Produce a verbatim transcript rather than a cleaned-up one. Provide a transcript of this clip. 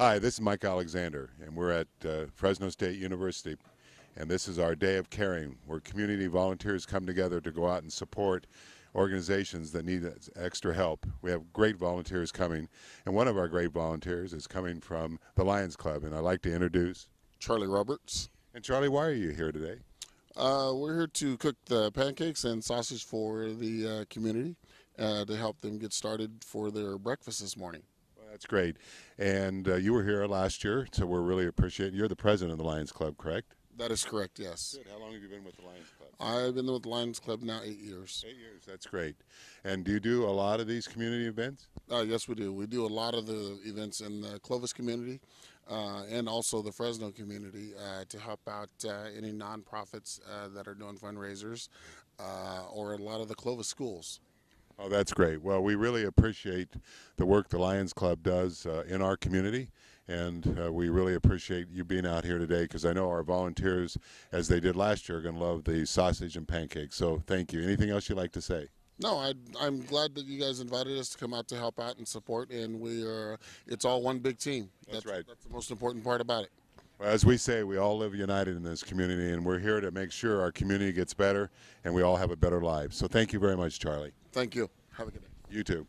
Hi, this is Mike Alexander, and we're at uh, Fresno State University, and this is our Day of Caring, where community volunteers come together to go out and support organizations that need extra help. We have great volunteers coming, and one of our great volunteers is coming from the Lions Club, and I'd like to introduce Charlie Roberts. And Charlie, why are you here today? Uh, we're here to cook the pancakes and sausage for the uh, community uh, to help them get started for their breakfast this morning. Well, that's great. And uh, you were here last year, so we're really appreciating. You're the president of the Lions Club, correct? That is correct, yes. Good. How long have you been with the Lions Club? I've been with the Lions Club now eight years. Eight years, that's great. And do you do a lot of these community events? Uh, yes, we do. We do a lot of the events in the Clovis community uh, and also the Fresno community uh, to help out uh, any nonprofits uh, that are doing fundraisers uh, or a lot of the Clovis schools. Oh, that's great. Well, we really appreciate the work the Lions Club does uh, in our community. And uh, we really appreciate you being out here today, because I know our volunteers, as they did last year, are going to love the sausage and pancakes. So thank you. Anything else you'd like to say? No, I, I'm glad that you guys invited us to come out to help out and support, and we are, it's all one big team. That's, that's right. That's the most important part about it. Well, as we say, we all live united in this community, and we're here to make sure our community gets better and we all have a better life. So thank you very much, Charlie. Thank you. Have a good day. You too.